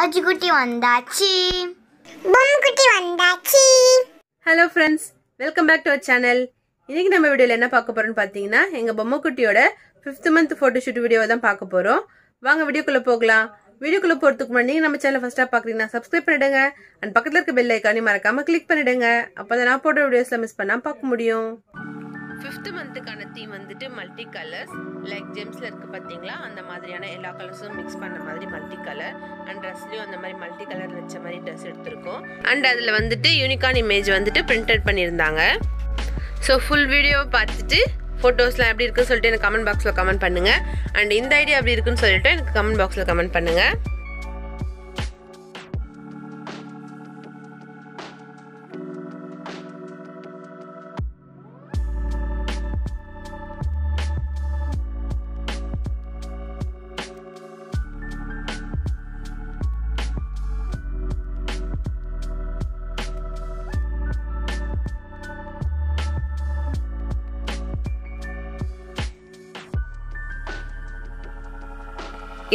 அஜிகுட்டி வந்தாச்சு, பொம்குட்டி வந்தாச்சு. Hello friends, welcome back to our channel. இன்னைக்கு நம்ம வீடியோல என்ன பார்க்க போறோம்னு பாத்தீங்கன்னா, எங்க பொம்குட்டியோட 5th month photo shoot video தான் பார்க்க போறோம். வாங்க வீடியோக்குள்ள போகலாம். வீடியோக்குள்ள போறதுக்கு முன்னாடி நீங்க நம்ம சேனலை ஃபர்ஸ்டா பாக்குறீங்கன்னா சப்ஸ்கிரைப் பண்ணிடுங்க. அண்ட் பக்கத்துல இருக்க பெல் ஐகானை மறக்காம கிளிக் பண்ணிடுங்க. அப்பதான் நான் போடுற வீடியோஸ்ல மிஸ் பண்ணாம பார்க்க முடியும். 5th மந்த்துக்கான தீம் வந்துட்டு மல்டி கலர்ஸ், லைக் ஜெம்ஸ்ல இருக்கு பாத்தீங்களா, அந்த மாதிரியான எல்லா கலர்ஸும் மிக்ஸ் பண்ண மாதிரி மல்டி கலர். அண்ட் ட்ரெஸ்லயும் அந்த மாதிரி மல்டி கலர் வச்ச மாதிரி ட்ரெஸ் எடுத்திருக்கோம். அண்ட் அதுல வந்துட்டு யூனிகார்ன் இமேஜ் வந்துட்டு பிரிண்டட் பண்ணியிருந்தாங்க. ஸோ ஃபுல் வீடியோவை பார்த்துட்டு ஃபோட்டோஸ்லாம் எப்படி இருக்குன்னு சொல்லிட்டு எனக்கு கமெண்ட் பாக்ஸில் கமெண்ட் பண்ணுங்க. அண்ட் இந்த ஐடியா எப்படி இருக்குன்னு சொல்லிட்டு எனக்கு கமெண்ட் பாக்ஸில் கமெண்ட் பண்ணுங்க.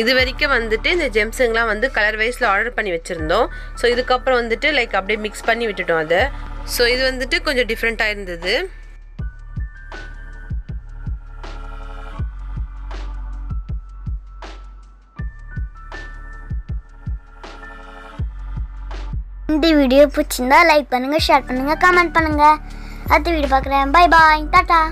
இது வரைக்கும் வந்துட்டு இந்த ஜெம்ஸுங்கெலாம் வந்து கலர் வைஸில் ஆர்டர் பண்ணி வச்சுருந்தோம். ஸோ இதுக்கப்புறம் வந்துட்டு லைக் அப்படியே மிக்ஸ் பண்ணி விட்டுட்டோம் அதை. ஸோ இது வந்துட்டு கொஞ்சம் டிஃப்ரெண்ட்டாக இருந்தது. இந்த வீடியோ பிடிச்சிருந்தா லைக் பண்ணுங்கள், ஷேர் பண்ணுங்கள், கமெண்ட் பண்ணுங்கள். அடுத்த வீடியோ பார்க்குறேன். Bye bye, tata.